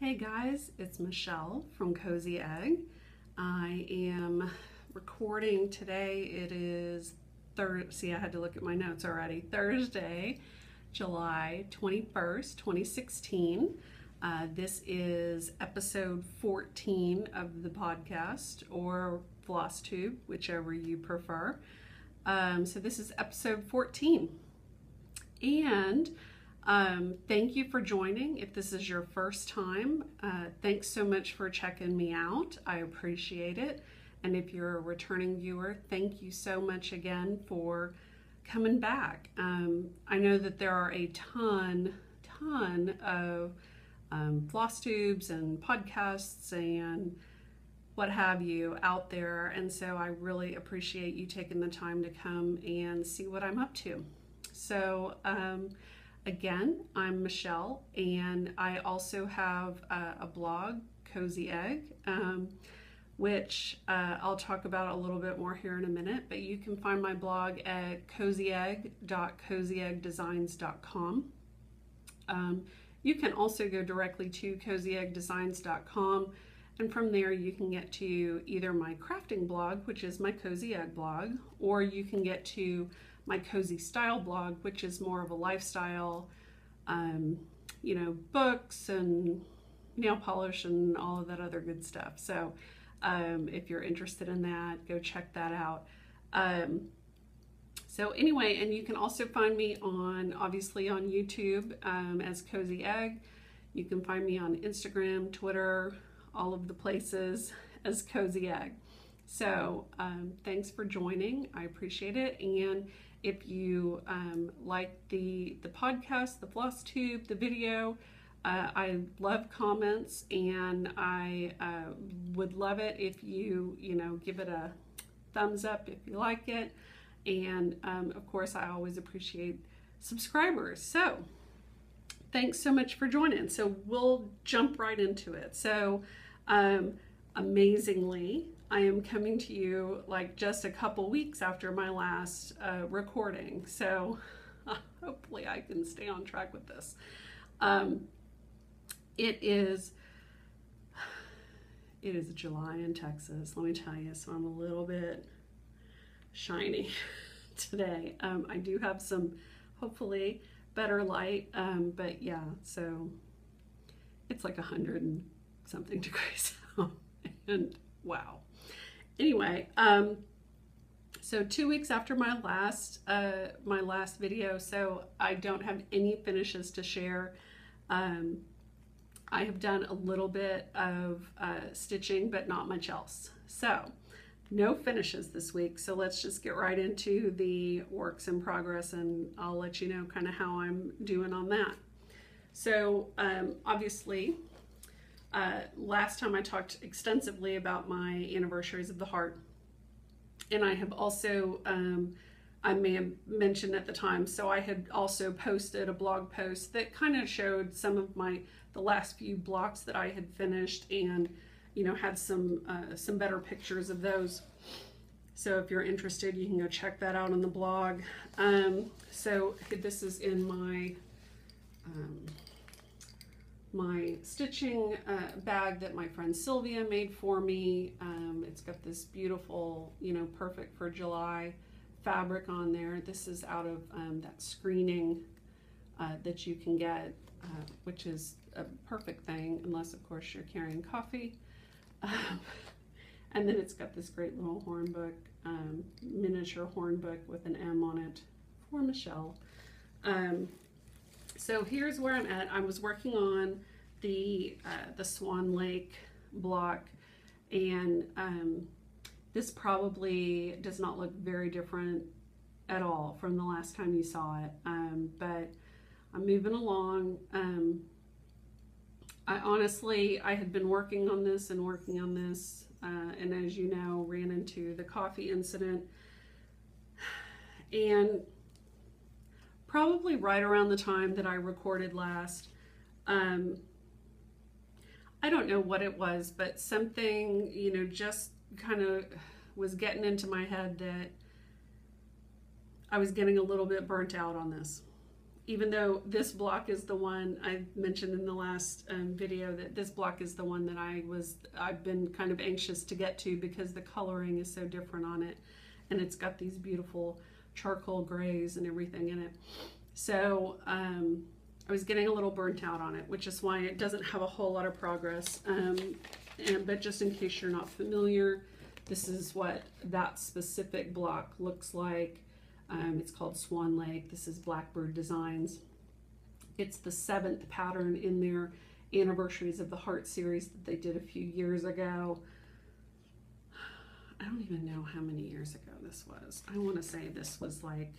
Hey guys, it's Michelle from Cozy Egg. I am recording today. It is see, I had to look at my notes already. Thursday, July 21st, 2016. This is episode 14 of the podcast, or Flosstube, whichever you prefer. So this is episode 14. And thank you for joining. If this is your first time, thanks so much for checking me out. I appreciate it. And if you're a returning viewer, thank you so much again for coming back. I know that there are a ton of Flosstubes and podcasts and what have you out there. And so I really appreciate you taking the time to come and see what I'm up to. So, again, I'm Michelle, and I also have a blog, Cozy Egg, which I'll talk about a little bit more here in a minute, but you can find my blog at cozyegg.cozyeggdesigns.com. You can also go directly to cozyeggdesigns.com, and from there you can get to either my crafting blog, which is my Cozy Egg blog, or you can get to my Cozy Style blog, which is more of a lifestyle, you know, books and nail polish and all of that other good stuff. So if you're interested in that, go check that out. So anyway, and you can also find me on, obviously, on YouTube as Cozy Egg. You can find me on Instagram, Twitter, all of the places as Cozy Egg. So thanks for joining. I appreciate it. And if you like the podcast, the Flosstube, the video, I love comments, and I would love it if you know, give it a thumbs up if you like it. And of course, I always appreciate subscribers. So thanks so much for joining. So we'll jump right into it. So amazingly, I am coming to you like just a couple weeks after my last recording, so hopefully I can stay on track with this. It is July in Texas, let me tell you, so I'm a little bit shiny today. I do have some, hopefully, better light, but yeah, so it's like 100 and something degrees out, and wow. Anyway, so 2 weeks after my last video, so I don't have any finishes to share. I have done a little bit of stitching, but not much else. So no finishes this week. So let's just get right into the works in progress, and I'll let you know kind of how I'm doing on that. So obviously, last time I talked extensively about my Anniversaries of the Heart, and I have also, I may have mentioned at the time, so I had also posted a blog post that kind of showed some of the last few blocks that I had finished, and you know, had some better pictures of those. So if you're interested, you can go check that out on the blog. So this is in my my stitching bag that my friend Sylvia made for me. It's got this beautiful, you know, perfect for July fabric on there. This is out of that screening that you can get, which is a perfect thing, unless of course you're carrying coffee. And then it's got this great little hornbook, miniature hornbook with an M on it for Michelle. So here's where I'm at. I was working on the Swan Lake block, and this probably does not look very different at all from the last time you saw it, but I'm moving along. I had been working on this and working on this, and as you know, ran into the coffee incident, and probably right around the time that I recorded last, I don't know what it was, but something, you know, just kind of was getting into my head that I was getting a little bit burnt out on this. even though this block is the one I mentioned in the last video, that this block is the one that I've been kind of anxious to get to because the coloring is so different on it, and it's got these beautiful charcoal grays and everything in it. So I was getting a little burnt out on it, which is why it doesn't have a whole lot of progress. But just in case you're not familiar, this is what that specific block looks like. It's called Swan Lake. This is Blackbird Designs. It's the 7th pattern in their Anniversaries of the Heart series that they did a few years ago. I don't even know how many years ago this was. I want to say this was like,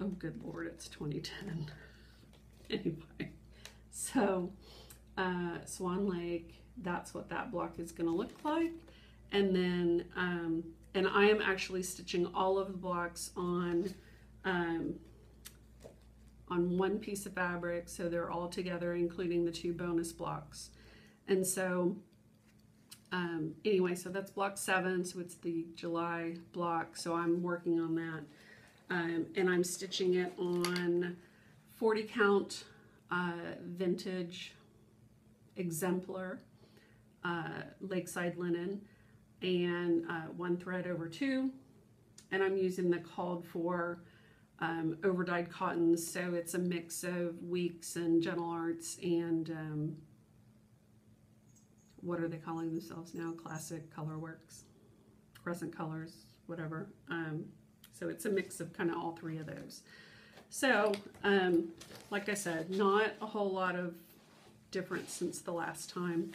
oh good lord, it's 2010. Anyway, so Swan Lake, that's what that block is going to look like. And then and I am actually stitching all of the blocks on one piece of fabric, so they're all together, including the 2 bonus blocks. And so anyway, so that's block 7, so it's the July block, so I'm working on that. And I'm stitching it on 40 count vintage exemplar lakeside linen, and 1 thread over 2, and I'm using the called for over dyed cottons, so it's a mix of Weeks and Gentle Arts and what are they calling themselves now, Classic Colorworks, Crescent Colors, whatever. So it's a mix of kind of all 3 of those. So like I said, not a whole lot of difference since the last time.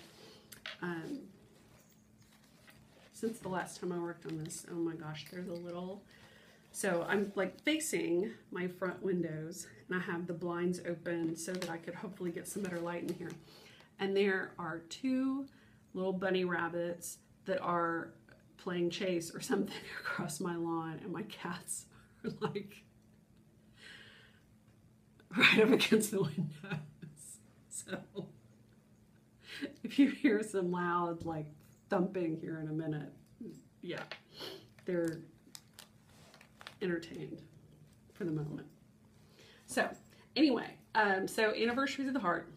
Since the last time I worked on this, oh my gosh, there's a little, so I'm like facing my front windows and I have the blinds open so that I could hopefully get some better light in here. And there are 2 little bunny rabbits that are playing chase or something across my lawn, and my cats are like right up against the windows. So if you hear some loud like thumping here in a minute, yeah, they're entertained for the moment. So anyway, so Anniversaries of the Heart,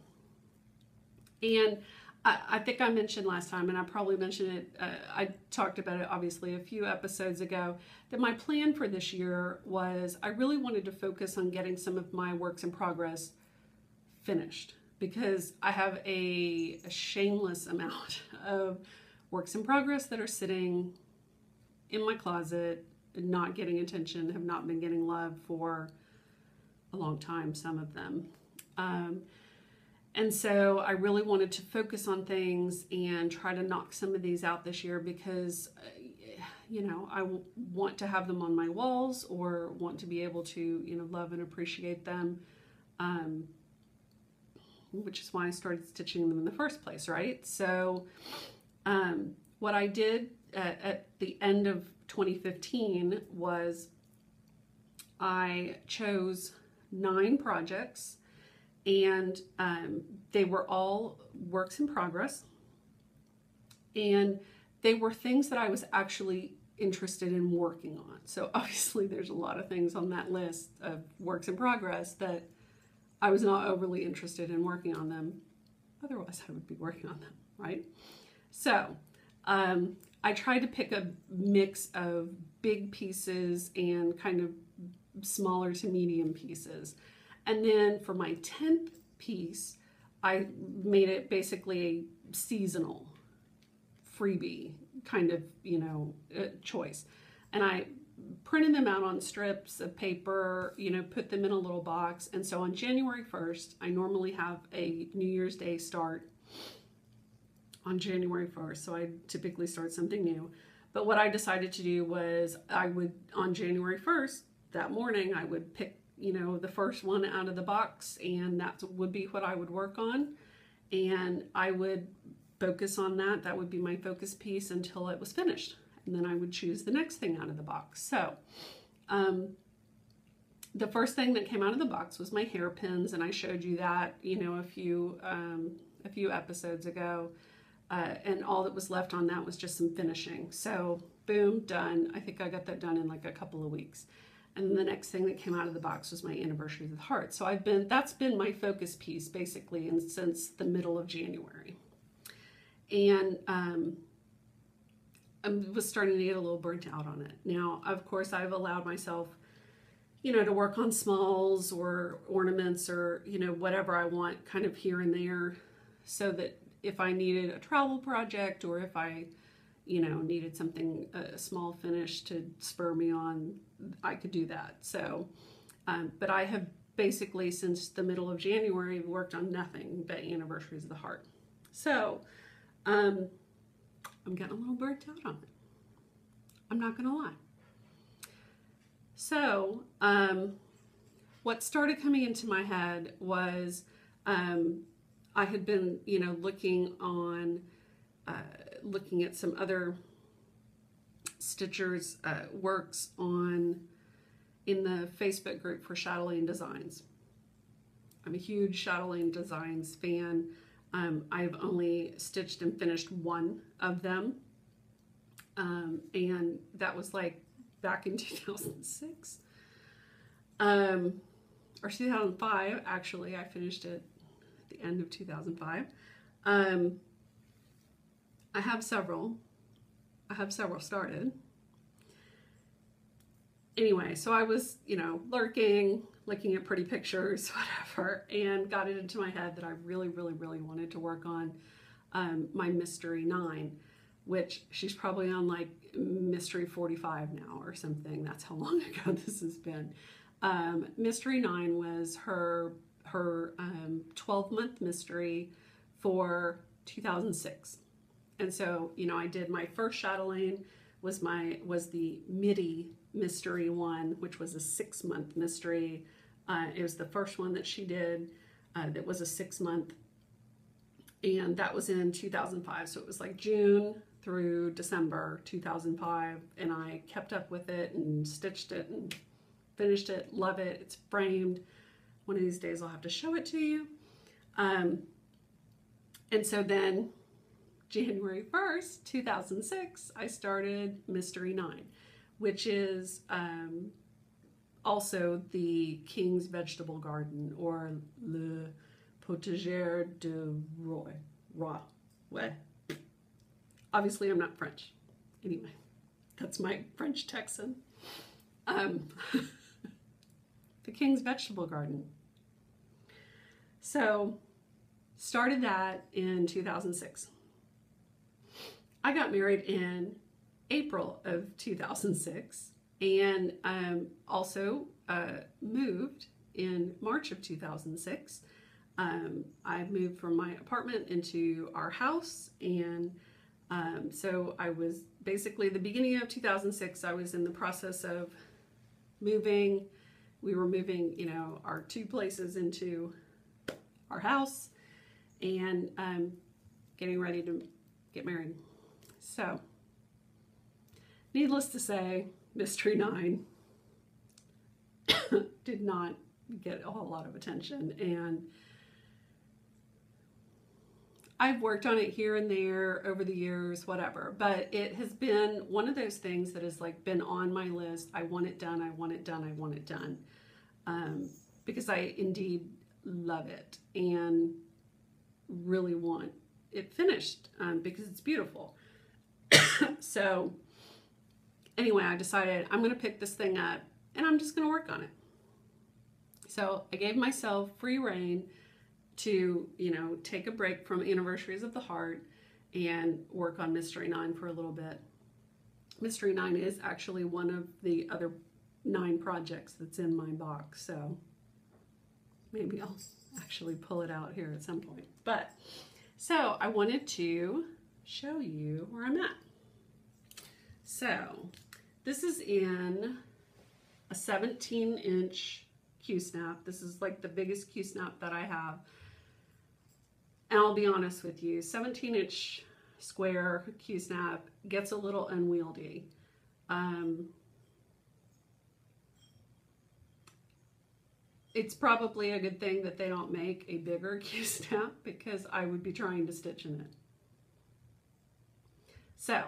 and I think I mentioned last time, and I probably mentioned it, I talked about it obviously a few episodes ago, that my plan for this year was I really wanted to focus on getting some of my works in progress finished, because I have a shameless amount of works in progress that are sitting in my closet, not getting attention, have not been getting love for a long time, some of them. And so I really wanted to focus on things and try to knock some of these out this year, because, you know, I want to have them on my walls or want to be able to, you know, love and appreciate them, which is why I started stitching them in the first place, right? So what I did at the end of 2015 was I chose 9 projects, and they were all works in progress, and they were things that I was actually interested in working on. So obviously there's a lot of things on that list of works in progress that I was not overly interested in working on them, otherwise I would be working on them, right? So I tried to pick a mix of big pieces and kind of smaller to medium pieces. And then for my 10th piece, I made it basically a seasonal freebie kind of, you know, choice. And I printed them out on strips of paper, you know, put them in a little box. And so on January 1st, I normally have a New Year's Day start on January 1st. So I typically start something new. But what I decided to do was I would, on January 1st, that morning, I would pick, you know, the first one out of the box, and that would be what I would work on, and I would focus on that. That would be my focus piece until it was finished, and then I would choose the next thing out of the box. So the first thing that came out of the box was my hairpins, and I showed you that, you know, a few episodes ago, and all that was left on that was just some finishing. So boom, done. I think I got that done in like a couple of weeks. And then the next thing that came out of the box was my Anniversaries of the Heart. So that's been my focus piece basically since the middle of January. And I was starting to get a little burnt out on it. Now, of course, I've allowed myself, you know, to work on smalls or ornaments or, you know, whatever I want kind of here and there, so that if I needed a travel project or if I, you know, needed something, a small finish to spur me on, I could do that. So, but I have basically since the middle of January worked on nothing but Anniversaries of the Heart. So, I'm getting a little burnt out on it. I'm not gonna lie. So, what started coming into my head was, I had been, you know, looking at some other stitchers' works in the Facebook group for Chatelaine Designs. I'm a huge Chatelaine Designs fan. I've only stitched and finished one of them, and that was like back in 2006 or 2005. Actually, I finished it at the end of 2005. I have several started. Anyway, so I was, you know, lurking, looking at pretty pictures, whatever, and got it into my head that I really, really, really wanted to work on my Mystery Nine, which she's probably on like Mystery 45 now or something. That's how long ago this has been. Mystery Nine was her 12-month mystery for 2006. And so, you know, I did my first Chatelaine was the Midi mystery one, which was a 6-month mystery. It was the first one that she did that was a 6-month, and that was in 2005. So it was like June through December 2005, and I kept up with it and stitched it and finished it. Love it. It's framed. One of these days I'll have to show it to you. And so then January 1st, 2006, I started Mystery 9, which is also the King's Vegetable Garden, or Le Potager de Roy. Roy. Obviously, I'm not French. Anyway, that's my French Texan. The King's Vegetable Garden. So, started that in 2006. I got married in April of 2006, and also moved in March of 2006. I moved from my apartment into our house, and so I was basically the beginning of 2006, I was in the process of moving. We were moving, you know, our two places into our house and getting ready to get married. So, needless to say, Mystery 9 did not get a whole lot of attention, and I've worked on it here and there over the years, whatever, but it has been one of those things that has like been on my list. I want it done, I want it done, I want it done, because I indeed love it and really want it finished because it's beautiful. So anyway, I decided I'm going to pick this thing up and I'm just going to work on it. So I gave myself free rein to, you know, take a break from Anniversaries of the Heart and work on Mystery 9 for a little bit. Mystery 9 is actually one of the other 9 projects that's in my box. So maybe I'll actually pull it out here at some point. But so I wanted to show you where I'm at. So this is in a 17-inch Q-snap. This is like the biggest Q-snap that I have. And I'll be honest with you, 17-inch square Q-snap gets a little unwieldy. It's probably a good thing that they don't make a bigger Q-snap, because I would be trying to stitch in it. So,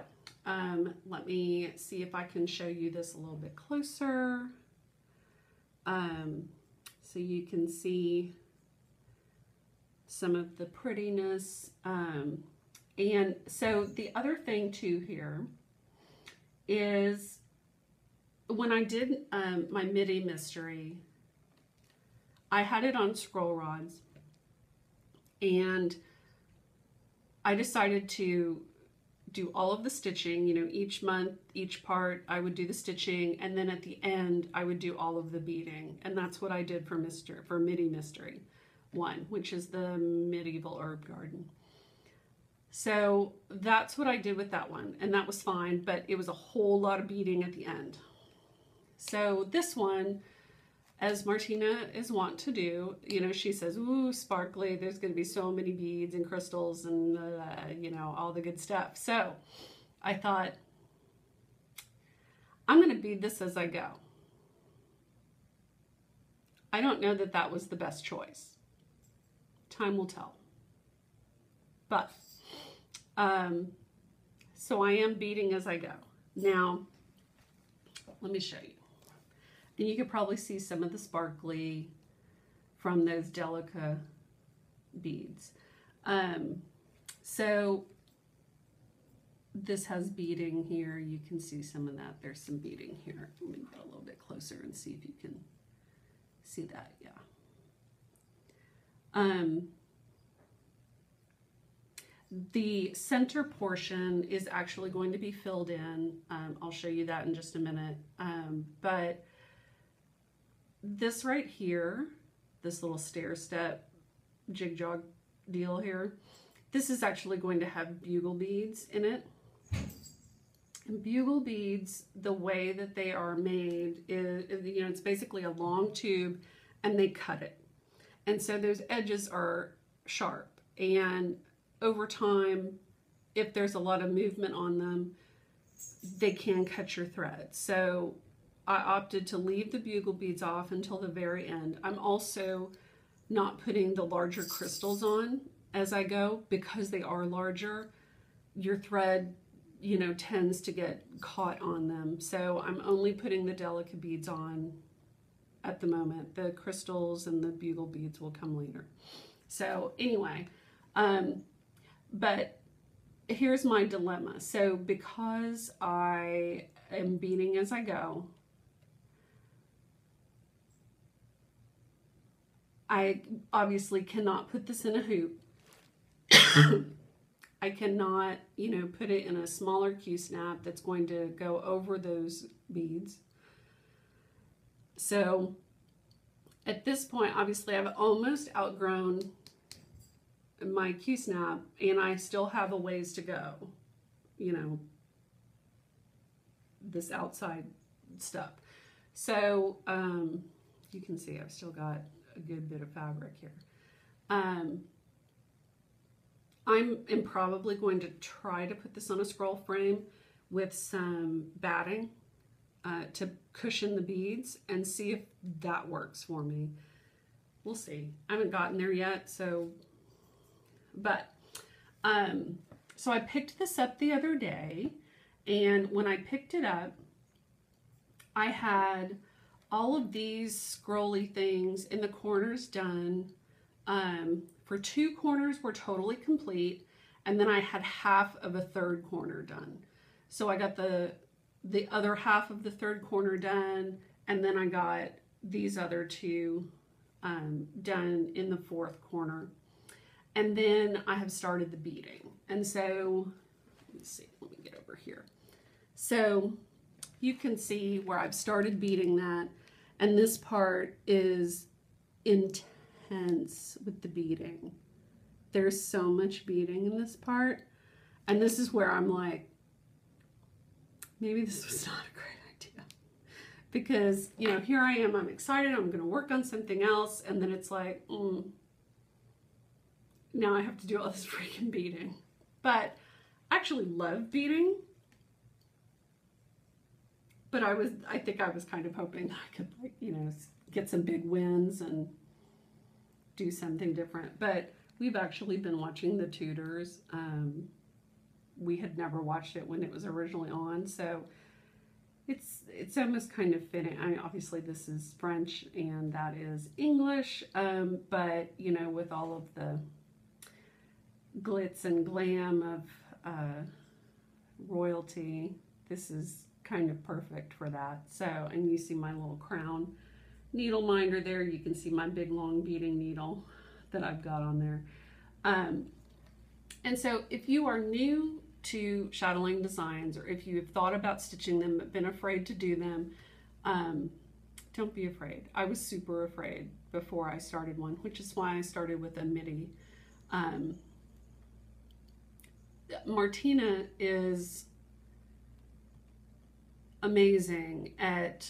let me see if I can show you this a little bit closer. So you can see some of the prettiness. And so the other thing too here is when I did my midi mystery, I had it on scroll rods, and I decided to do all of the stitching, you know, each month, each part, I would do the stitching, and then at the end, I would do all of the beading, and that's what I did for Midi Mystery 1, which is the Medieval Herb Garden. So that's what I did with that one, and that was fine, but it was a whole lot of beading at the end. So this one, as Martina is wont to do, you know, she says, ooh, sparkly, there's going to be so many beads and crystals and, you know, all the good stuff. So I thought, I'm going to bead this as I go. I don't know that that was the best choice. Time will tell. But, so I am beading as I go. Now, let me show you. And you could probably see some of the sparkly from those Delica beads. So this has beading here. You can see some of that. There's some beading here. Let me get a little bit closer and see if you can see that. Yeah. The center portion is actually going to be filled in. I'll show you that in just a minute. But this right here, this little stair step jig jog deal here, this is actually going to have bugle beads in it. And bugle beads, the way that they are made is, you know, it's basically a long tube and they cut it. And so those edges are sharp. And over time, if there's a lot of movement on them, they can cut your thread. So I opted to leave the bugle beads off until the very end. I'm also not putting the larger crystals on as I go because they are larger. Your thread, you know, tends to get caught on them. So I'm only putting the Delica beads on at the moment. The crystals and the bugle beads will come later. So anyway, but here's my dilemma. So because I am beading as I go, I obviously cannot put this in a hoop. I cannot, you know, put it in a smaller Q-snap that's going to go over those beads. So at this point, obviously, I've almost outgrown my Q-snap, and I still have a ways to go, you know, this outside stuff. So you can see I've still got a good bit of fabric here. I'm probably going to try to put this on a scroll frame with some batting to cushion the beads and see if that works for me. We'll see. I haven't gotten there yet, so, but, so I picked this up the other day, and when I picked it up, I had all of these scrolly things in the corners done. For two corners were totally complete, and then I had half of a third corner done. So I got the other half of the third corner done, and then I got these other two done in the fourth corner. And then I have started the beading. And so, let's see, let me get over here. So you can see where I've started beading that, and this part is intense with the beading. There's so much beading in this part, and this is where I'm like, maybe this was not a great idea, because, you know, here I am, I'm excited, I'm going to work on something else, and then it's like, now I have to do all this freaking beading. But I actually love beading. But I think I was kind of hoping that I could, like, you know, get some big wins and do something different. But we've actually been watching The Tudors. We had never watched it when it was originally on, so It's almost kind of fitting. I mean, obviously this is French and that is English, but you know, with all of the glitz and glam of royalty, this is kind of perfect for that. So, and you see my little crown needle minder there. You can see my big long beading needle that I've got on there. And so if you are new to Chatelaine Designs, or if you have thought about stitching them but been afraid to do them, don't be afraid. I was super afraid before I started one, which is why I started with a midi. Martina is amazing at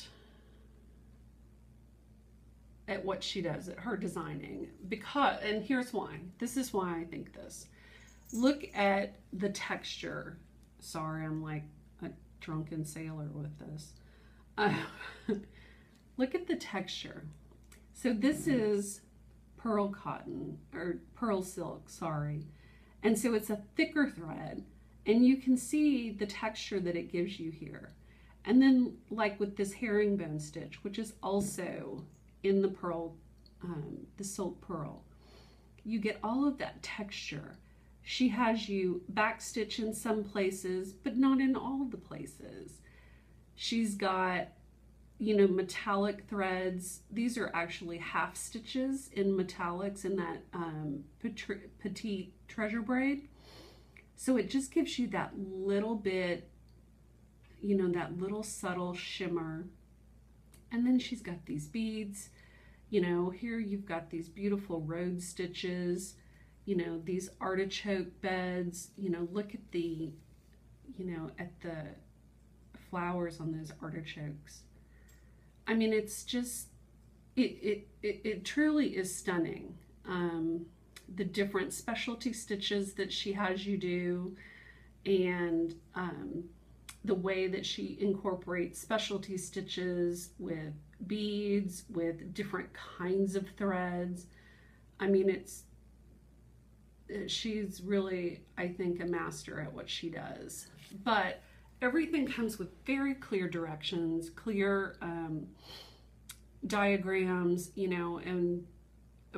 what she does, at her designing, because, and here's why, this is why I think this. Look at the texture. Sorry, I'm like a drunken sailor with this. Look at the texture. So this is pearl cotton, or pearl silk, sorry. And so it's a thicker thread, and you can see the texture that it gives you here. And then like with this herringbone stitch, which is also in the pearl, the silk pearl, you get all of that texture. She has you backstitch in some places, but not in all the places. She's got, you know, metallic threads. These are actually half stitches in metallics in that petite treasure braid. So it just gives you that little bit, you know, that little subtle shimmer. And then she's got these beads. You know, here you've got these beautiful road stitches. You know, these artichoke beds, you know, look at the, you know, at the flowers on those artichokes. I mean, it's just, it truly is stunning. The different specialty stitches that she has you do, and the way that she incorporates specialty stitches with beads, with different kinds of threads. I mean, it's, she's really, I think, a master at what she does. But everything comes with very clear directions, clear diagrams, you know, and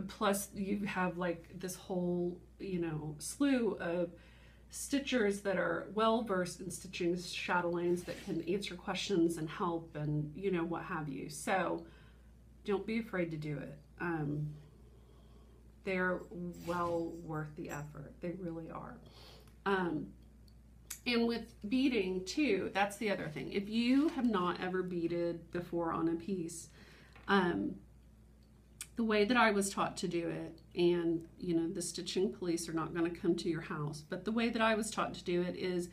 plus you have like this whole, you know, slew of stitchers that are well versed in stitching chatelaines that can answer questions and help and, you know, what have you. So don't be afraid to do it. They're well worth the effort. They really are. And with beading too, that's the other thing. If you have not ever beaded before on a piece, the way that I was taught to do it, and you know, the stitching police are not going to come to your house, but the way that I was taught to do it is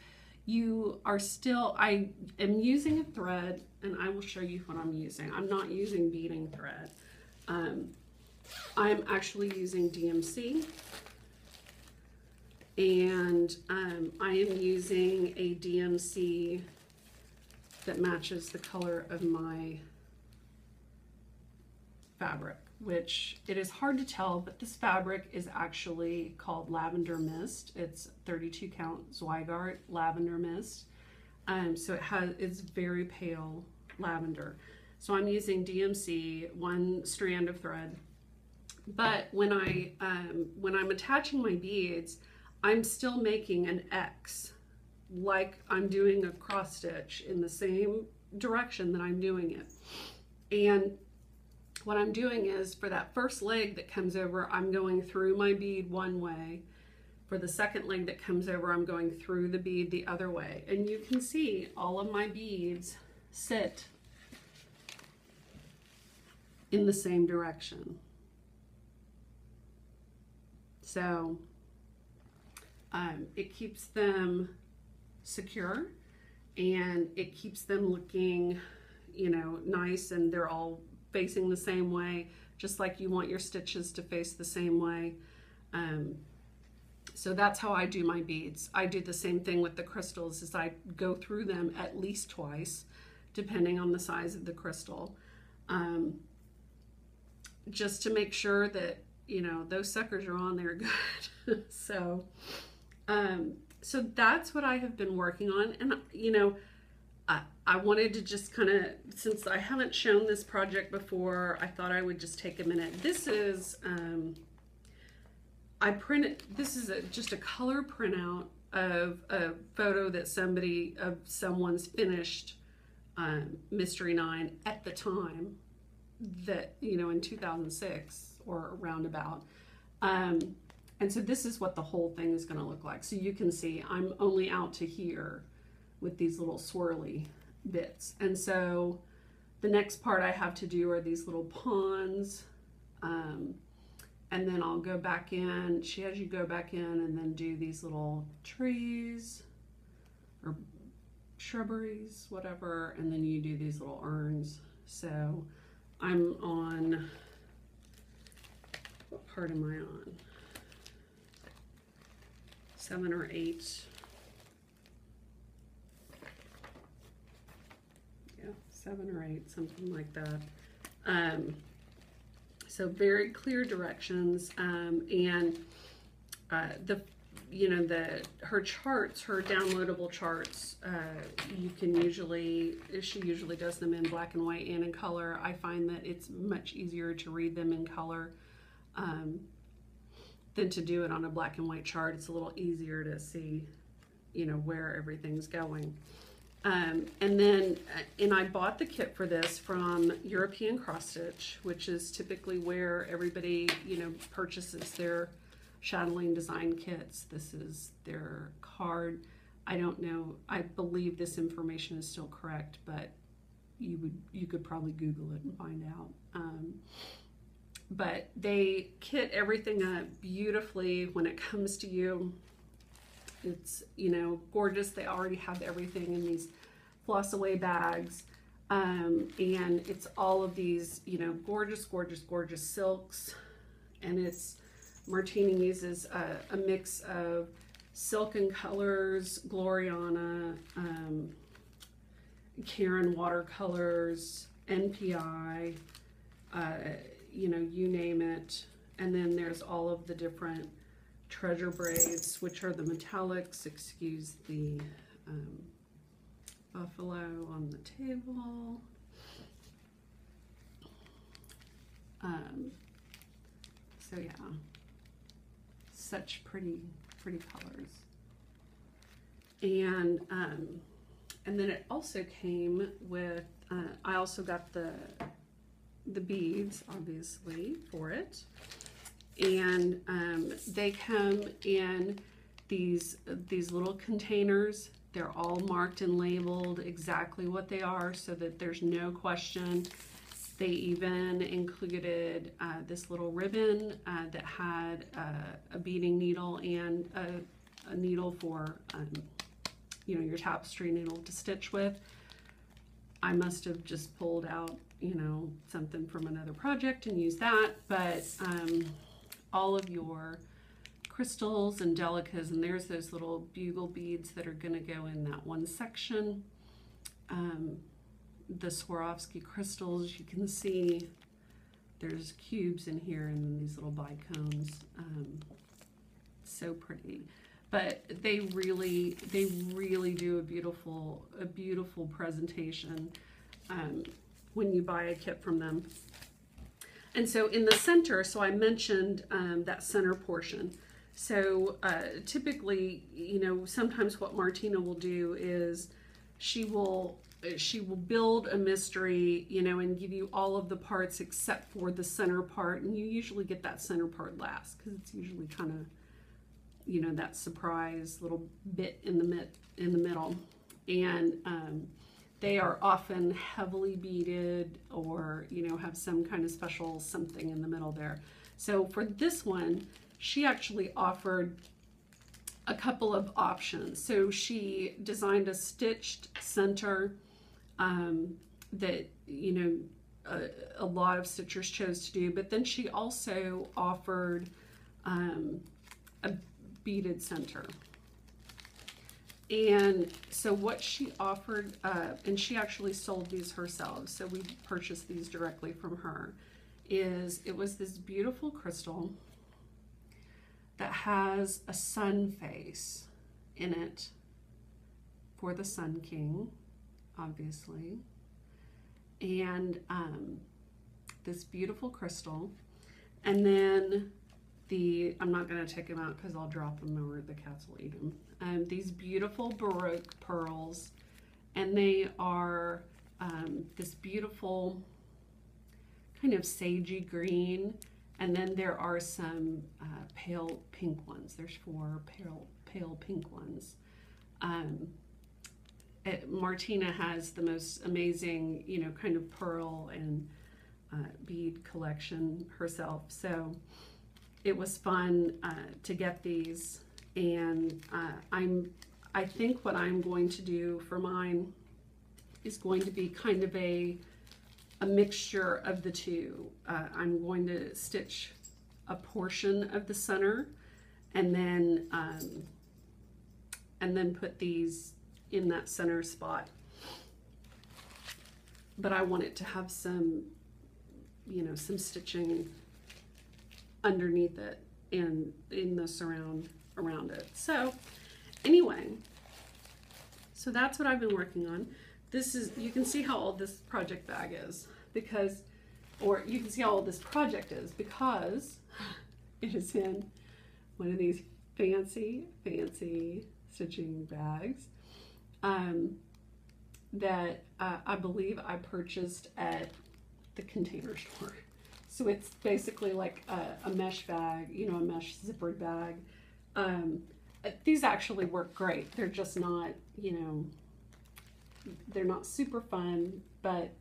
you are still, I am using a thread, and I will show you what I'm using. I'm not using beading thread. I'm actually using DMC, and I am using a DMC that matches the color of my fabric, which it is hard to tell, but this fabric is actually called Lavender Mist. It's 32 count Zweigart Lavender Mist. So it's very pale lavender. So I'm using DMC, one strand of thread. But when I'm attaching my beads, I'm still making an X, like I'm doing a cross stitch in the same direction that I'm doing it. And what I'm doing is, for that first leg that comes over, I'm going through my bead one way. For the second leg that comes over, I'm going through the bead the other way. And you can see all of my beads sit in the same direction. So it keeps them secure, and it keeps them looking, you know, nice, and they're all facing the same way, just like you want your stitches to face the same way. So that's how I do my beads. I do the same thing with the crystals, is I go through them at least twice, depending on the size of the crystal, just to make sure that, you know, those suckers are on there good. So that's what I have been working on. And, you know, I wanted to just kind of, since I haven't shown this project before, I thought I would just take a minute. This is, I printed, this is just a color printout of a photo that somebody, of someone's finished Mystery Nine at the time, that, you know, in 2006 or around about. And so this is what the whole thing is going to look like. So you can see I'm only out to here with these little swirly bits. And so the next part I have to do are these little ponds. And then I'll go back in. She has you go back in and then do these little trees or shrubberies, whatever. And then you do these little urns. So I'm on, what part am I on? 7 or 8. Yeah, 7 or 8, something like that. So very clear directions, and the, you know, the her charts, her downloadable charts. You can usually, she usually does them in black and white and in color. I find that it's much easier to read them in color than to do it on a black and white chart. It's a little easier to see, you know, where everything's going. And then, and I bought the kit for this from European Cross Stitch, which is typically where everybody, you know, purchases their Chatelaine design kits. This is their card. I don't know, I believe this information is still correct, but you would, you could probably Google it and find out. But they kit everything up beautifully when it comes to you. It's, you know, gorgeous. They already have everything in these floss away bags. And it's all of these, you know, gorgeous, gorgeous, gorgeous silks. And it's, Martini uses a mix of Silken Colors, Gloriana, Karen Watercolors, NPI, you know, you name it. And then there's all of the different Treasure Braids, which are the metallics. Excuse the buffalo on the table. So yeah, such pretty colors. And then it also came with, I also got the beads, obviously, for it. And they come in these little containers. They're all marked and labeled exactly what they are so that there's no question. They even included this little ribbon that had a beading needle and a needle for, you know, your tapestry needle to stitch with. I must have just pulled out, you know, something from another project and used that, but all of your crystals and Delicas, and there's those little bugle beads that are going to go in that one section. The Swarovski crystals, you can see there's cubes in here and then these little bicones. So pretty. But they really do a beautiful presentation when you buy a kit from them. And so in the center, so I mentioned that center portion. So typically, you know, sometimes what Martina will do is she will build a mystery, you know, and give you all of the parts except for the center part. And you usually get that center part last because it's usually kind of, you know, that surprise little bit in the middle. And they are often heavily beaded or, you know, have some kind of special something in the middle there. So for this one, she actually offered a couple of options. So she designed a stitched center that, you know, a lot of stitchers chose to do, but then she also offered a beaded center. And so what she offered, and she actually sold these herself, so we purchased these directly from her, is it was this beautiful crystal that has a sun face in it for the Sun King, obviously, and this beautiful crystal. And then the, I'm not going to take them out because I'll drop them or the cats will eat them. These beautiful Baroque pearls, and they are this beautiful kind of sagey green, and then there are some pale pink ones. There's four pale pink ones. Martina has the most amazing, you know, kind of pearl and bead collection herself, so it was fun to get these. And I think what I'm going to do for mine is going to be kind of a mixture of the two. I'm going to stitch a portion of the center, and then put these in that center spot. But I want it to have some, you know, some stitching underneath it and in the surround around it. So anyway, so that's what I've been working on. This is, you can see how old this project bag is because, or you can see how old this project is because it is in one of these fancy stitching bags that I believe I purchased at the Container Store. So it's basically like a mesh bag, you know, a mesh zippered bag. These actually work great. They're just not, you know, they're not super fun, but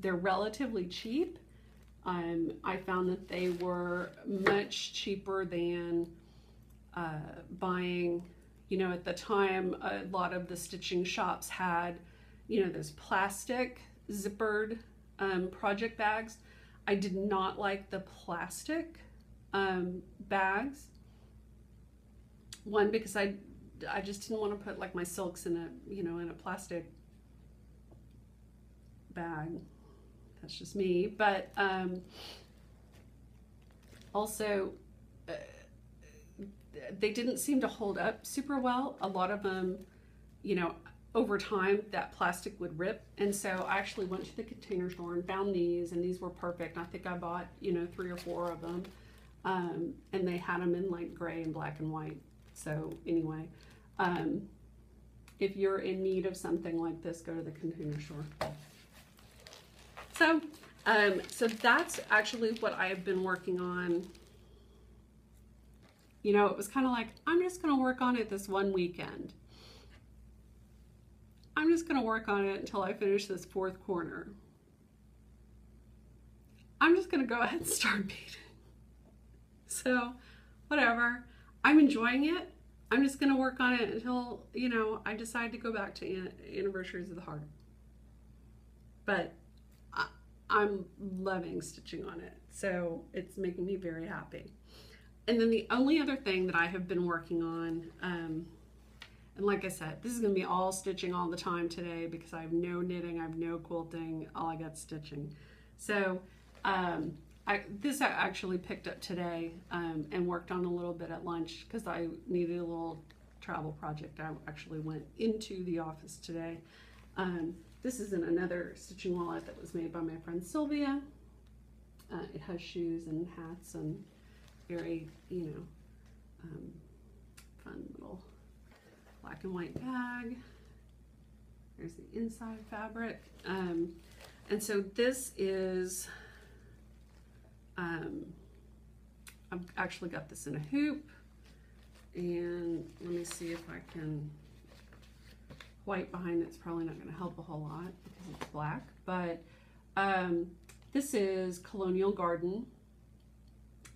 they're relatively cheap. I found that they were much cheaper than buying, you know, at the time, a lot of the stitching shops had, you know, those plastic zippered project bags. I did not like the plastic bags. One, because I just didn't want to put like my silks in a, you know, in a plastic bag. That's just me. But also they didn't seem to hold up super well. A lot of them, you know, over time that plastic would rip. And so I actually went to the Container Store and found these, and these were perfect. I think I bought, you know, 3 or 4 of them. And they had them in like gray and black and white. So anyway, if you're in need of something like this, go to the Container Store. So, so that's actually what I have been working on. You know, it was kind of like, I'm just going to work on it this one weekend. I'm just going to work on it until I finish this 4th corner. I'm just going to go ahead and start beading. So, whatever. I'm enjoying it. I'm just going to work on it until, you know, I decide to go back to Anniversaries of the Heart. But I'm loving stitching on it. So it's making me very happy. And then the only other thing that I have been working on, and like I said, this is going to be all stitching all the time today because I have no knitting, I have no quilting, all I got is stitching. So I actually picked up today and worked on a little bit at lunch because I needed a little travel project. I actually went into the office today. This is in another stitching wallet that was made by my friend Sylvia. It has shoes and hats and very, you know, fun little black and white bag. There's the inside fabric. And so this is, I've actually got this in a hoop, and let me see if I can, white behind it's probably not going to help a whole lot because it's black, but this is Colonial Garden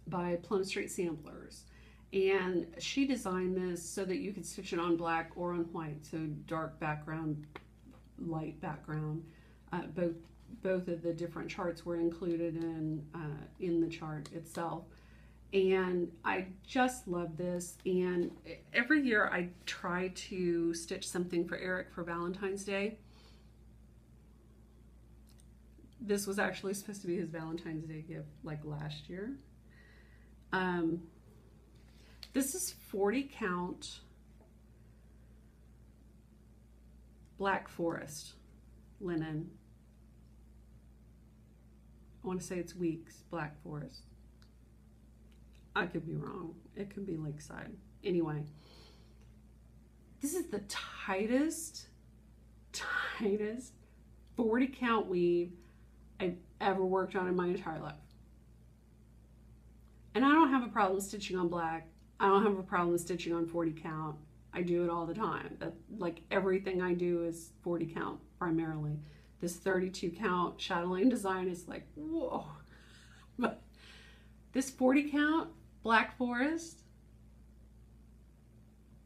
by Plum Street Samplers, and she designed this so that you could stitch it on black or on white, so dark background, light background. Both of the different charts were included in the chart itself, and I just love this. And every year I try to stitch something for Eric for Valentine's Day. This was actually supposed to be his Valentine's Day gift like last year. This is 40 count Black Forest linen. I want to say it's Weeks, Black Forest. I could be wrong. It could be Lakeside. Anyway, this is the tightest 40 count weave I've ever worked on in my entire life. And I don't have a problem stitching on black. I don't have a problem stitching on 40 count. I do it all the time. That, like, everything I do is 40 count primarily. This 32 count Chatelaine design is like, whoa. But this 40 count Black Forest,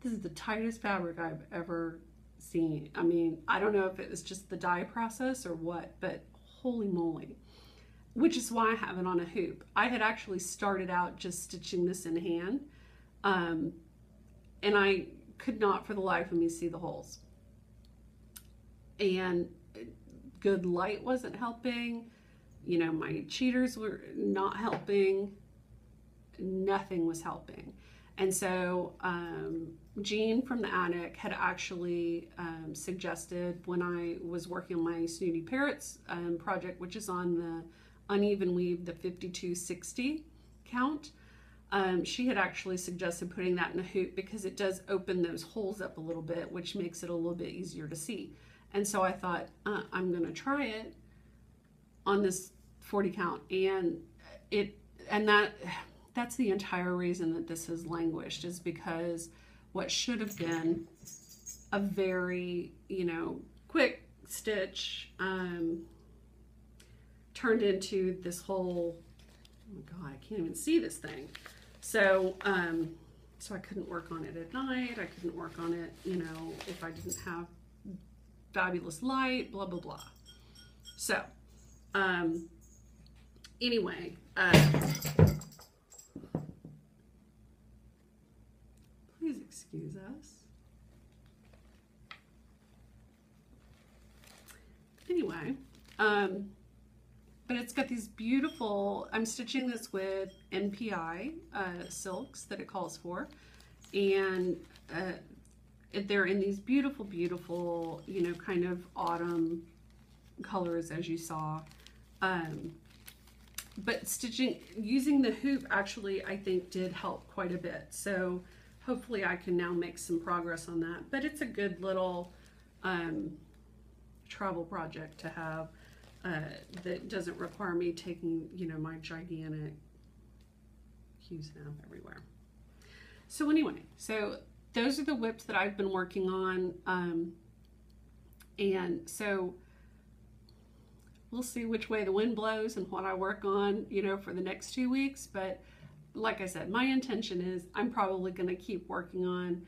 this is the tightest fabric I've ever seen. I mean, I don't know if it was just the dye process or what, but holy moly. Which is why I have it on a hoop. I had actually started out just stitching this in hand, and I could not for the life of me see the holes. And good light wasn't helping. You know, my cheaters were not helping. Nothing was helping. And so Jean from the attic had actually suggested, when I was working on my Snooty Parrots project, which is on the uneven weave, the 5260 count, she had actually suggested putting that in a hoop because it does open those holes up a little bit, which makes it a little bit easier to see. And so I thought, I'm gonna try it on this 40 count, and that's the entire reason that this has languished, is because what should have been a very, you know, quick stitch turned into this whole, oh my God, I can't even see this thing. So, so I couldn't work on it at night. I couldn't work on it, you know, if I didn't have fabulous light, blah, blah, blah. So, anyway, please excuse us. Anyway, but it's got these beautiful, I'm stitching this with NPI silks that it calls for, and they're in these beautiful, beautiful, you know, kind of autumn colors, as you saw. But stitching, using the hoop actually, I think, did help quite a bit. So hopefully I can now make some progress on that. But it's a good little travel project to have that doesn't require me taking, you know, my gigantic hues now everywhere. So anyway, so those are the whips that I've been working on. And so we'll see which way the wind blows and what I work on, you know, for the next 2 weeks. But like I said, my intention is I'm probably going to keep working on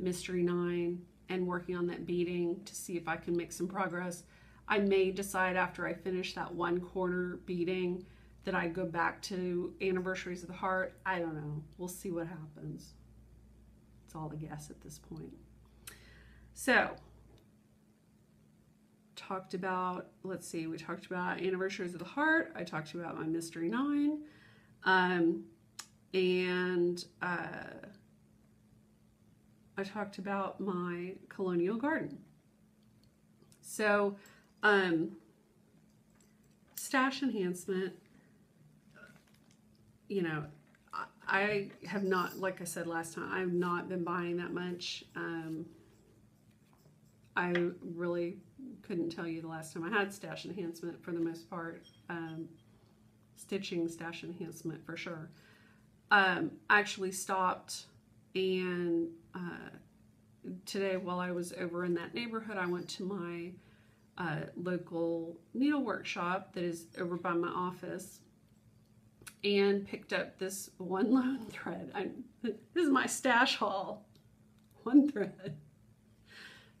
Mystery Nine and working on that beading to see if I can make some progress. I may decide after I finish that one corner beading that I go back to Anniversaries of the Heart. I don't know. We'll see what happens. It's all a guess at this point. So, talked about, let's see, we talked about Anniversaries of the Heart. I talked about my Mystery Nine. I talked about my Colonial Garden. So, stash enhancement, you know, I have not, like I said last time, I've not been buying that much. I really couldn't tell you the last time I had stash enhancement for the most part. Stitching stash enhancement for sure. I actually stopped and today while I was over in that neighborhood, I went to my local needle workshop that is over by my office and picked up this one lone thread. This is my stash haul, one thread.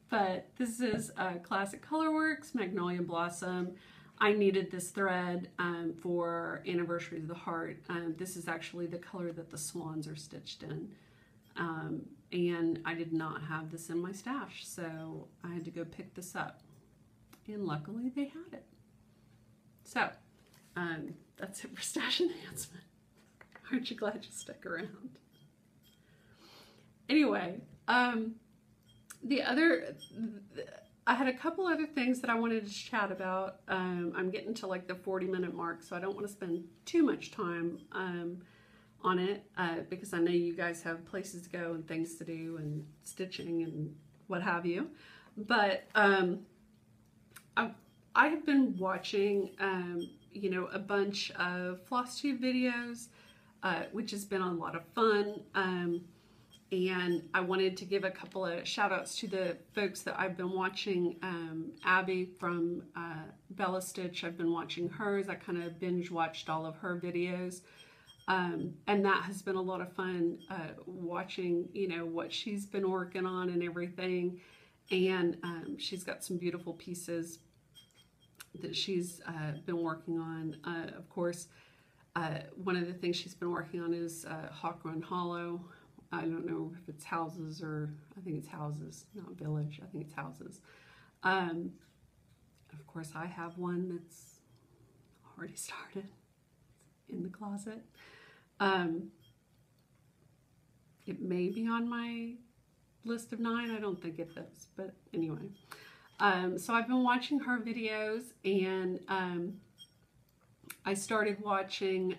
But this is Classic Colorworks, Magnolia Blossom. I needed this thread for Anniversaries of the Heart. This is actually the color that the swans are stitched in. And I did not have this in my stash, so I had to go pick this up. And luckily they had it. So, that's it for stash enhancement. Aren't you glad you stuck around? Anyway, the other I had a couple other things that I wanted to chat about. I'm getting to like the 40-minute mark, so I don't want to spend too much time on it because I know you guys have places to go and things to do and stitching and what have you. But I have been watching, you know, a bunch of Flosstube videos, which has been a lot of fun. And I wanted to give a couple of shout outs to the folks that I've been watching. Abby from Bella Stitch, I've been watching hers. I kind of binge watched all of her videos. And that has been a lot of fun watching, you know, what she's been working on and everything. And she's got some beautiful pieces that she's been working on. Of course, one of the things she's been working on is Hawk Run Hollow. I don't know if it's houses or, I think it's houses, not village, I think it's houses. Of course, I have one that's already started in the closet. It may be on my list of 9, I don't think it is, but anyway. So I've been watching her videos, and I started watching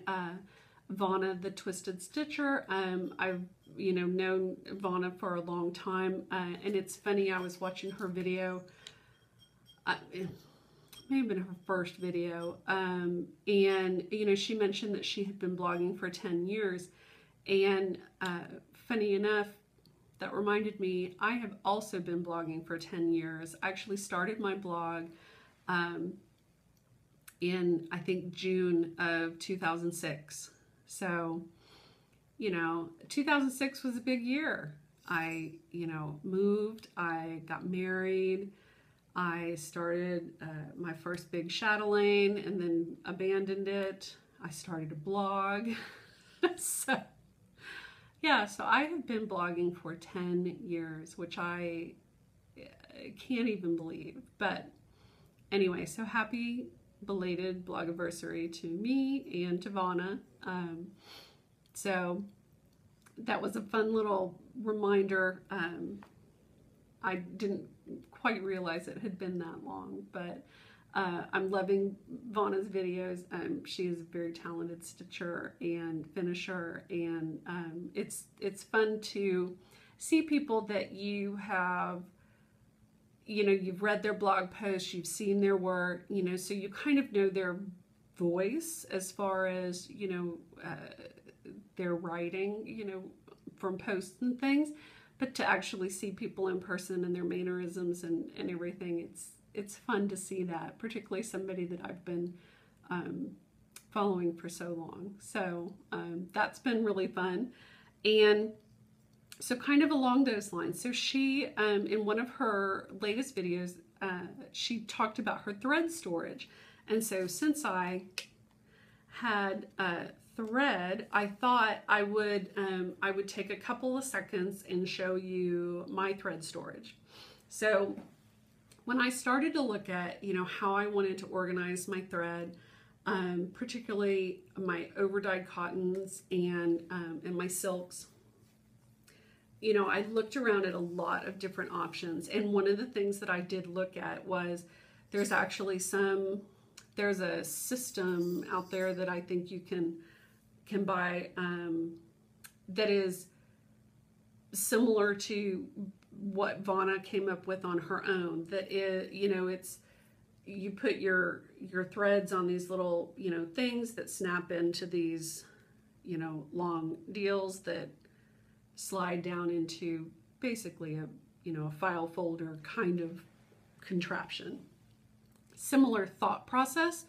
Vonna the Twisted Stitcher. I've known Vonna for a long time, and it's funny, I was watching her video, it may have been her first video, and she mentioned that she had been blogging for 10 years, and funny enough, that reminded me, I have also been blogging for 10 years. I actually started my blog in I think June of 2006. So, 2006 was a big year. I, moved, I got married, I started my first big chatelaine and then abandoned it. I started a blog. So, yeah, so I have been blogging for 10 years, which I can't even believe. But anyway, so happy belated blogiversary to me and to Vonna. So that was a fun little reminder. I didn't quite realize it had been that long, but I'm loving Vonna's videos. She is a very talented stitcher and finisher, and it's fun to see people that you have, you've read their blog posts, you've seen their work, so you kind of know their voice as far as, their writing, from posts and things, but to actually see people in person and their mannerisms and everything, it's fun to see that, particularly somebody that I've been following for so long. So that's been really fun. And so kind of along those lines, so she, in one of her latest videos, she talked about her thread storage. And so since I had thread, I thought I would take a couple of seconds and show you my thread storage. So when I started to look at, how I wanted to organize my thread, particularly my overdyed cottons and my silks, I looked around at a lot of different options. And one of the things that I did look at was there's actually there's a system out there that I think you can buy that is similar to what Vonna came up with on her own. That is, it's, you put your threads on these little, things that snap into these, long deals that slide down into basically a, a file folder kind of contraption. Similar thought process,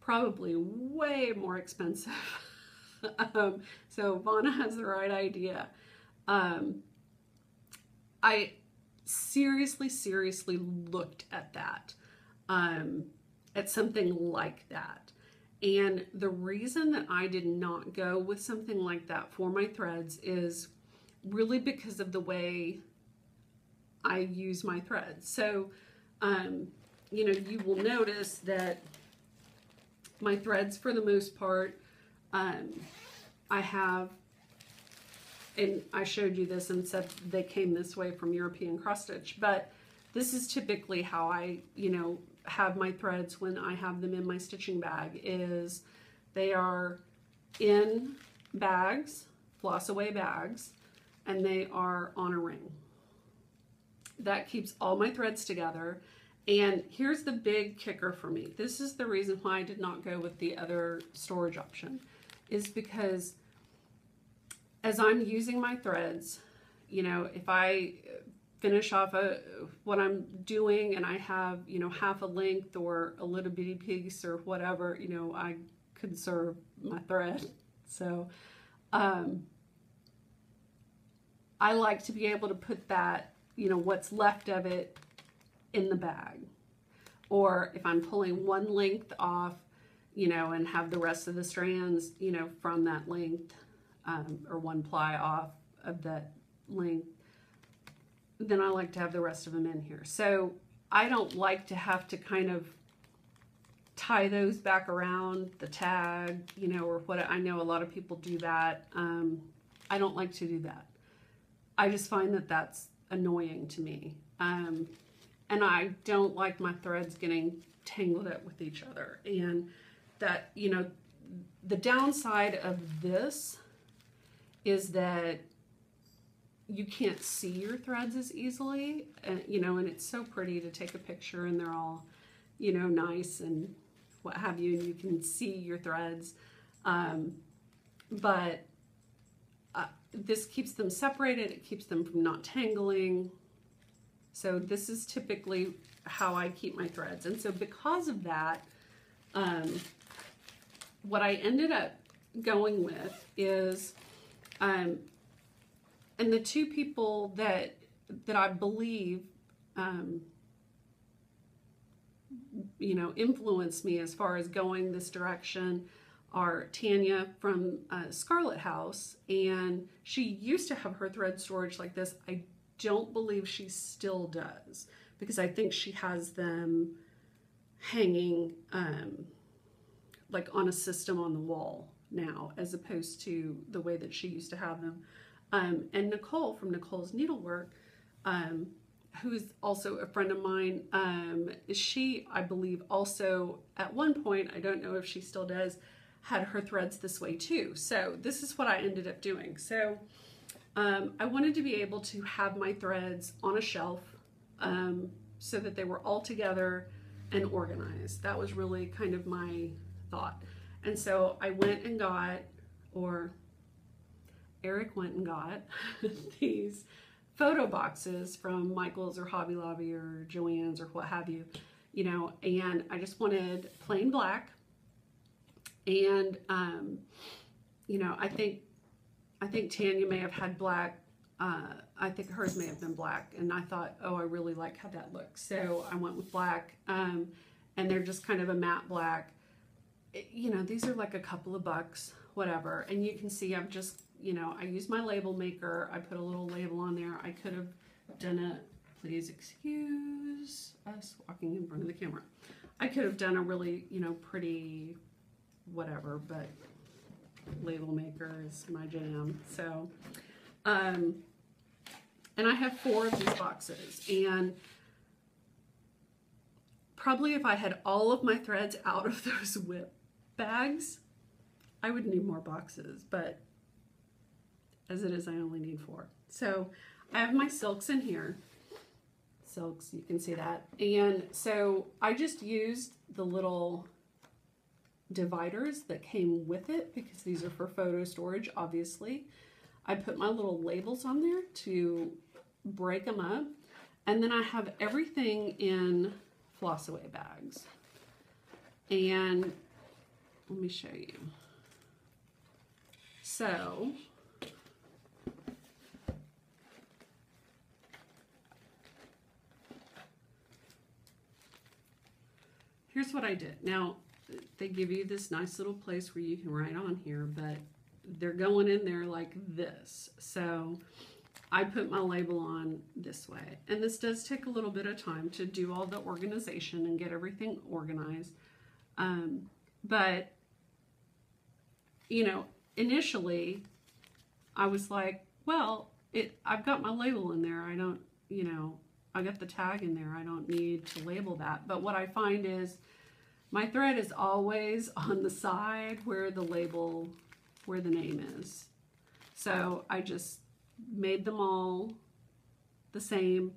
probably way more expensive. So Vonna has the right idea. I seriously looked at that, at something like that. And the reason that I did not go with something like that for my threads is really because of the way I use my threads. So, you will notice that my threads, for the most part, I have, and I showed you this and said they came this way from European Cross Stitch, but This is typically how I, you know, have my threads when I have them in my stitching bag, is they are in bags, floss away bags, and they are on a ring. That keeps all my threads together. And here's the big kicker for me. This is the reason why I did not go with the other storage option, is because as I'm using my threads, you know, if I finish off what I'm doing and I have, you know, half a length or a little bitty piece or whatever, you know, I conserve my thread. So I like to be able to put that, you know, what's left of it in the bag. Or if I'm pulling one length off, you know, and have the rest of the strands, you know, from that length, or one ply off of that length, then I like to have the rest of them in here. So I don't like to have to kind of tie those back around the tag, you know, or what. I know a lot of people do that. I don't like to do that. I just find that that's annoying to me. And I don't like my threads getting tangled up with each other. And that, you know, the downside of this is that you can't see your threads as easily, and, you know, and it's so pretty to take a picture and they're all, you know, nice and what have you, and you can see your threads. But this keeps them separated. It keeps them from not tangling. So this is typically how I keep my threads. And so because of that, what I ended up going with is, and the two people that I believe, you know, influenced me as far as going this direction are Tanya from Scarlet House, and she used to have her thread storage like this. I don't believe she still does, because I think she has them hanging like on a system on the wall now, as opposed to the way that she used to have them. And Nicole from Nicole's Needlework, who is also a friend of mine, she, I believe, also at one point, I don't know if she still does, had her threads this way too. So this is what I ended up doing. So I wanted to be able to have my threads on a shelf, so that they were all together and organized. That was really kind of my thought. And so I went and got, or Eric went and got these photo boxes from Michael's or Hobby Lobby or Joann's or what have you, you know, and I just wanted plain black. And, you know, I think Tanya may have had black. I think hers may have been black. And I thought, oh, I really like how that looks. So I went with black. And they're just kind of a matte black. You know, these are like a couple of bucks, whatever. And you can see I've just, you know, I used my label maker. I put a little label on there. I could have done a, please excuse us walking in front of the camera. I could have done a really, you know, pretty whatever, but label maker is my jam. So and I have 4 of these boxes, and probably if I had all of my threads out of those whip bags, I would need more boxes, but as it is, I only need 4. So I have my silks in here, silks, you can see that. And so I just used the little dividers that came with it, because these are for photo storage, obviously. I put my little labels on there to break them up, and then I have everything in floss away bags. And let me show you. So here's what I did. Now, they give you this nice little place where you can write on here, but they're going in there like this. So I put my label on this way. And this does take a little bit of time to do all the organization and get everything organized. But, you know, initially I was like, well, I've got my label in there. I don't, you know, I got the tag in there. I don't need to label that. But what I find is my thread is always on the side where the label, where the name is. So I just made them all the same,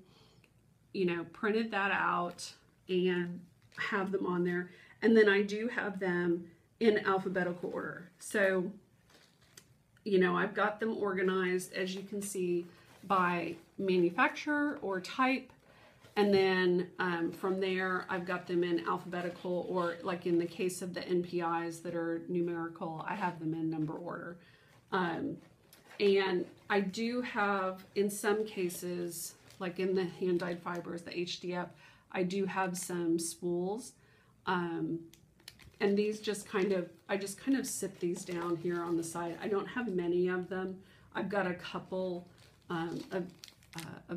you know, printed that out and have them on there. And then I do have them in alphabetical order. So, you know, I've got them organized, as you can see, by manufacturer or type, and then from there I've got them in alphabetical, or like in the case of the NPIs that are numerical, I have them in number order. And I do have, in some cases, like in the hand dyed fibers, the HDF, I do have some spools, and these just kind of, I just kind of sit these down here on the side. I don't have many of them. I've got a couple of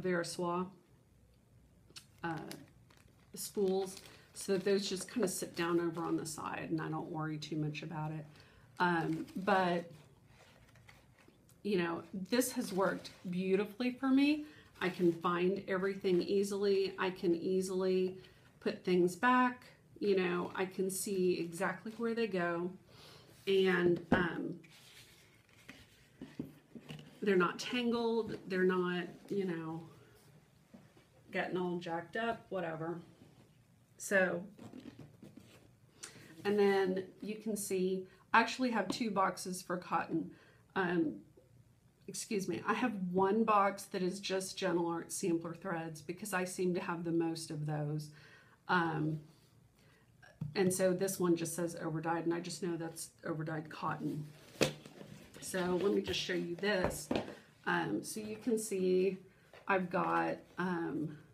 Verisois spools, so that those just kind of sit down over on the side and I don't worry too much about it. But you know, this has worked beautifully for me. I can find everything easily. I can easily put things back. You know, I can see exactly where they go, and they're not tangled, they're not, you know, getting all jacked up, whatever. So, and then you can see, I actually have two boxes for cotton. Excuse me, I have one box that is just Gentle Arts sampler threads, because I seem to have the most of those. And so this one just says overdyed, and I just know that's overdyed cotton. So let me just show you this. So you can see I've got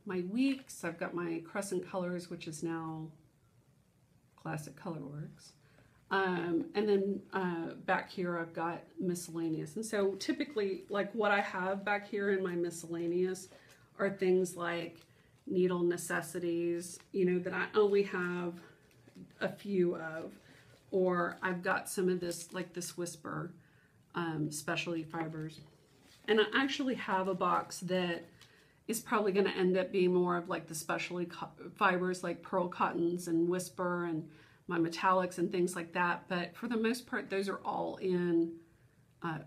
my Weeks, I've got my Crescent Colors, which is now Classic Colorworks. And then back here I've got miscellaneous. And so typically, like what I have back here in my miscellaneous are things like needle necessities, you know, that I only have a few of, or I've got some of this, like this Whisper specialty fibers. And I actually have a box that is probably going to end up being more of like the specialty fibers, like pearl cottons and Whisper and my metallics and things like that. But for the most part, those are all in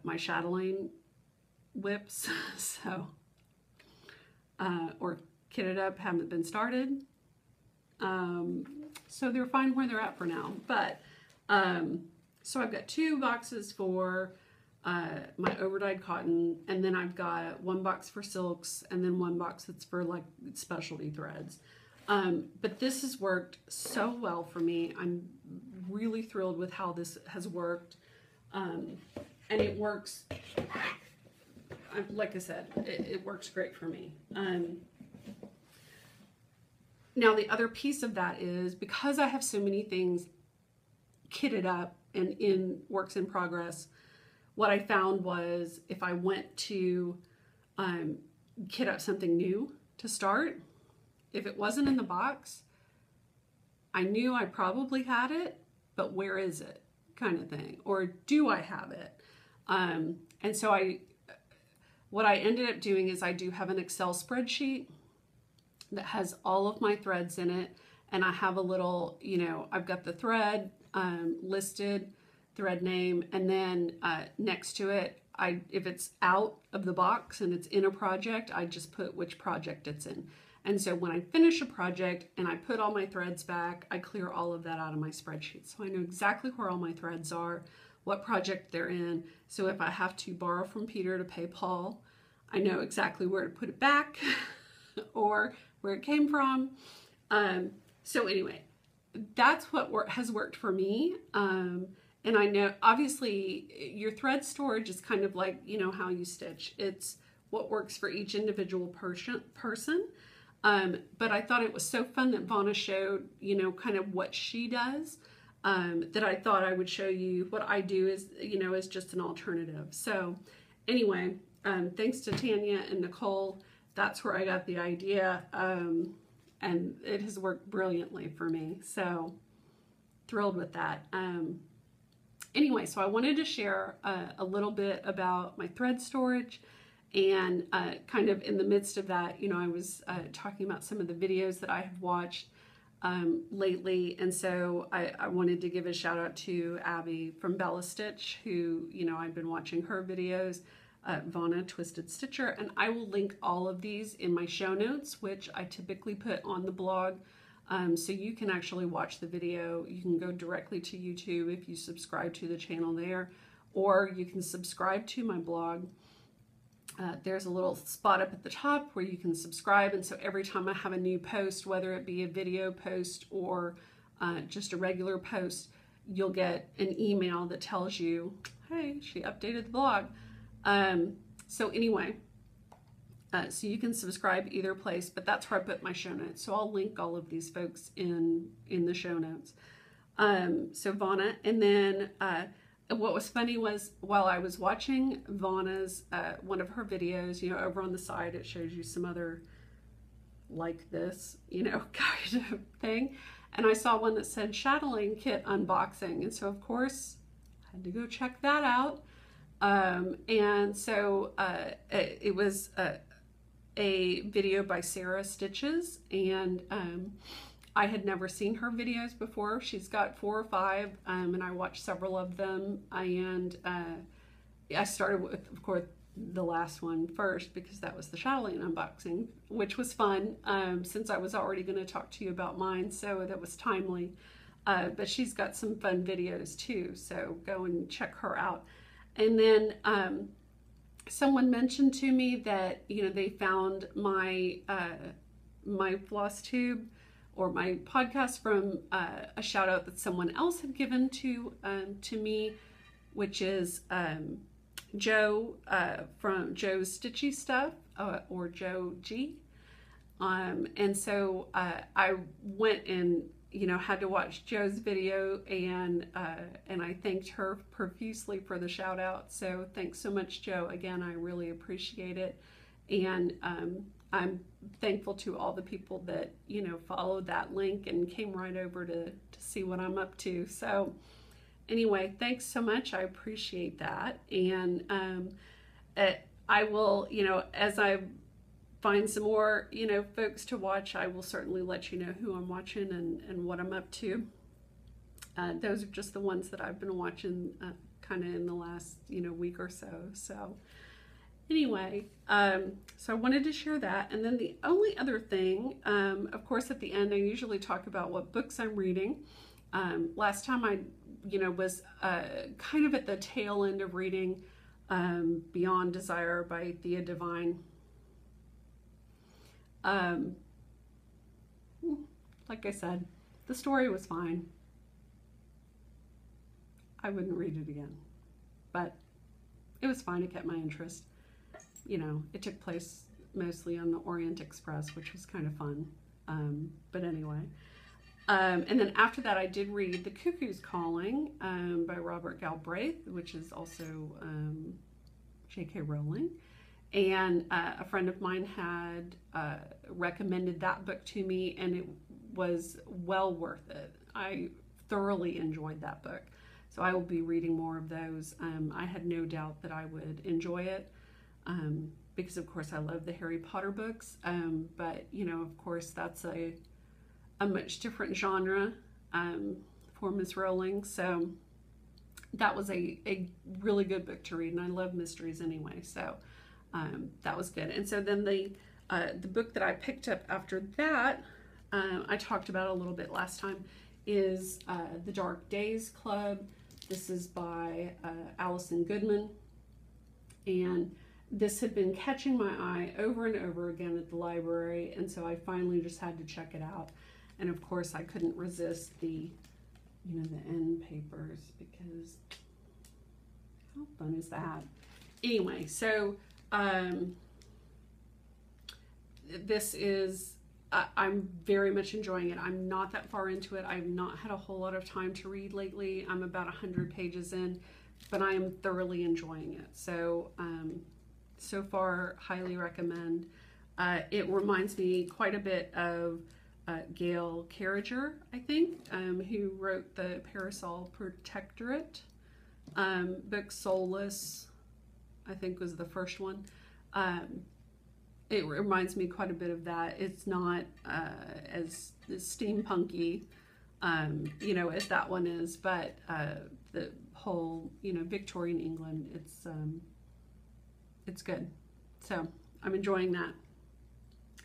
my Chatelaine whips. So, or kitted up, haven't been started. So they're fine where they're at for now. But, so I've got two boxes for my overdyed cotton, and then I've got one box for silks, and then one box that's for like specialty threads. But this has worked so well for me. I'm really thrilled with how this has worked. And it works, like I said, it works great for me. Now the other piece of that is, because I have so many things kitted up and in works in progress, what I found was if I went to kit up something new to start, if it wasn't in the box, I knew I probably had it, but where is it, kind of thing, or do I have it? And so what I ended up doing is I do have an Excel spreadsheet that has all of my threads in it, and I have a little, you know, I've got the thread listed, thread name, and then next to it, if it's out of the box and it's in a project, I just put which project it's in. And so when I finish a project and I put all my threads back, I clear all of that out of my spreadsheet. So I know exactly where all my threads are, what project they're in. So if I have to borrow from Peter to pay Paul, I know exactly where to put it back or where it came from. So anyway, that's what has worked for me. And I know, obviously, your thread storage is kind of like, you know, how you stitch. It's what works for each individual person. But I thought it was so fun that Vonna showed, you know, kind of what she does, that I thought I would show you what I do is, you know, as just an alternative. So anyway, thanks to Tanya and Nicole, that's where I got the idea. And it has worked brilliantly for me. So thrilled with that. Anyway, so I wanted to share a little bit about my thread storage And kind of in the midst of that, you know, I was talking about some of the videos that I have watched lately, and so I wanted to give a shout out to Abby from Bella Stitch, who, you know, I've been watching her videos, Vonna Twisted Stitcher, and I will link all of these in my show notes, which I typically put on the blog, so you can actually watch the video. You can go directly to YouTube if you subscribe to the channel there, or you can subscribe to my blog. There's a little spot up at the top where you can subscribe, and so every time I have a new post, whether it be a video post or just a regular post, you'll get an email that tells you, hey, she updated the blog. So anyway, so you can subscribe either place, but that's where I put my show notes. So I'll link all of these folks in the show notes. So Vonna, and then what was funny was while I was watching Vonna's, one of her videos, you know, over on the side, it shows you some other like this, you know, kind of thing. And I saw one that said Chatelaine Kit Unboxing. And so of course I had to go check that out. And so it was a video by Sarah Stitches, and I had never seen her videos before. She's got 4 or 5, and I watched several of them, and I started with, of course, the last one first, because that was the Chatelaine unboxing, which was fun, since I was already going to talk to you about mine, so that was timely. But she's got some fun videos too, so go and check her out. And then someone mentioned to me that, you know, they found my my Flosstube or my podcast from a shout out that someone else had given to me, which is Joe from Joe's Stitchy Stuff, or Joe G. And so I went and, you know, had to watch Joe's video, and I thanked her profusely for the shout out. So thanks so much, Joe. Again, I really appreciate it. And I'm thankful to all the people that, you know, followed that link and came right over to see what I'm up to. So anyway, thanks so much. I appreciate that. And I will, you know, as I find some more, you know, folks to watch, I will certainly let you know who I'm watching and what I'm up to. Those are just the ones that I've been watching kind of in the last, you know, week or so. So anyway, so I wanted to share that. And then the only other thing, of course, at the end, I usually talk about what books I'm reading. Last time I, you know, was kind of at the tail end of reading Beyond Desire by Thea Devine. Like I said, the story was fine. I wouldn't read it again, but it was fine. It kept my interest. You know, it took place mostly on the Orient Express, which was kind of fun. But anyway, and then after that, I did read The Cuckoo's Calling by Robert Galbraith, which is also J.K. Rowling. And a friend of mine had recommended that book to me, and it was well worth it. I thoroughly enjoyed that book. So I will be reading more of those. I had no doubt that I would enjoy it, because of course I love the Harry Potter books, but you know, of course that's a much different genre for Ms. Rowling. So that was a really good book to read, and I love mysteries anyway, so that was good. And so then the book that I picked up after that, I talked about a little bit last time, is The Dark Days Club. This is by Alison Goodman, and this had been catching my eye over and over again at the library, and so I finally just had to check it out. And of course I couldn't resist the, you know, the end papers, because how fun is that? Anyway, so this is, I'm very much enjoying it. I'm not that far into it. I've not had a whole lot of time to read lately. I'm about 100 pages in, but I am thoroughly enjoying it. So, so far, highly recommend. It reminds me quite a bit of Gail Carriger, I think, who wrote the Parasol Protectorate book. Soulless, I think, was the first one. It reminds me quite a bit of that. It's not as steampunky, you know, as that one is, but the whole, you know, Victorian England, it's good. So I'm enjoying that.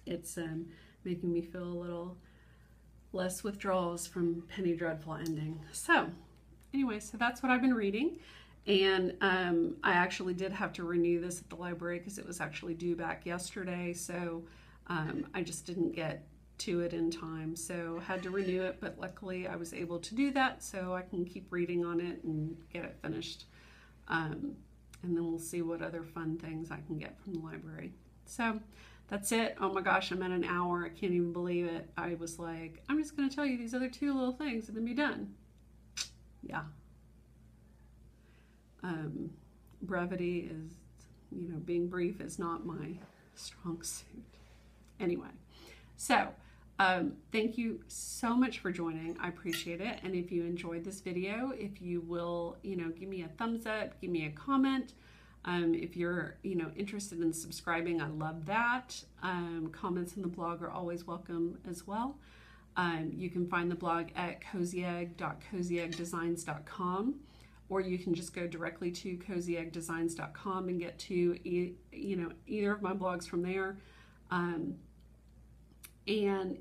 It's making me feel a little less withdrawals from Penny Dreadful ending. So anyway, so that's what I've been reading. And I actually did have to renew this at the library because it was actually due back yesterday. So I just didn't get to it in time. So had to renew it, but luckily I was able to do that so I can keep reading on it and get it finished. And then we'll see what other fun things I can get from the library. So that's it. Oh my gosh, I'm at an hour. I can't even believe it. I was like, I'm just going to tell you these other two little things and then be done. Yeah. Brevity is, you know, being brief is not my strong suit. Anyway, so thank you so much for joining. I appreciate it. And if you enjoyed this video, if you will, you know, give me a thumbs up, give me a comment. If you're, you know, interested in subscribing, I love that. Comments in the blog are always welcome as well. You can find the blog at cozyegg.cozyeggdesigns.com. Or you can just go directly to cozyeggdesigns.com and get to either of my blogs from there. And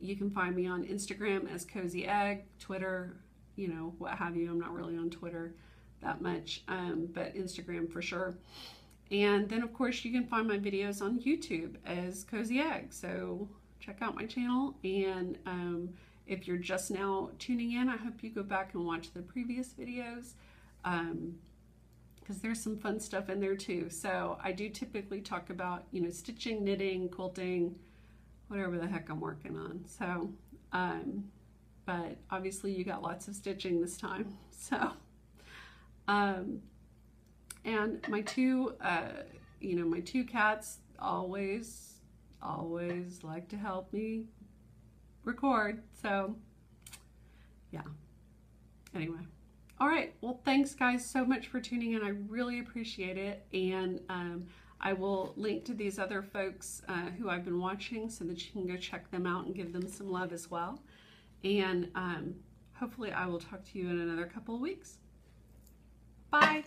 you can find me on Instagram as Cozy Egg, Twitter, you know, what have you. I'm not really on Twitter that much, but Instagram for sure. And then, of course, you can find my videos on YouTube as Cozy Egg. So check out my channel. And if you're just now tuning in, I hope you go back and watch the previous videos. Because there's some fun stuff in there too. So I do typically talk about, you know, stitching, knitting, quilting, whatever the heck I'm working on. So, but obviously you got lots of stitching this time. So, and my two, you know, my two cats always like to help me record. So yeah, anyway. All right, well, thanks guys so much for tuning in. I really appreciate it. And I will link to these other folks who I've been watching so that you can go check them out and give them some love as well. And hopefully I will talk to you in another couple of weeks. Bye.